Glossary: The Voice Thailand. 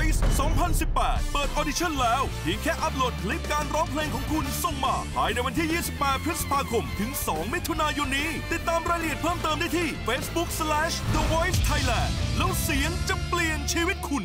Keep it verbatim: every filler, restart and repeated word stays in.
Voice สองพันสิบแปด เปิดออดิชั่นแล้วเพียงแค่อัพโหลดคลิปการร้องเพลงของคุณส่งมาภายในวันที่ยี่สิบแปดพฤษภาคมถึงสองมิถุนายนนี้ติดตามรายละเอียดเพิ่มเติมได้ที่ เฟซบุ๊ก สแลช เดอะ วอยซ์ ไทยแลนด์ แล้วเสียงจะเปลี่ยนชีวิตคุณ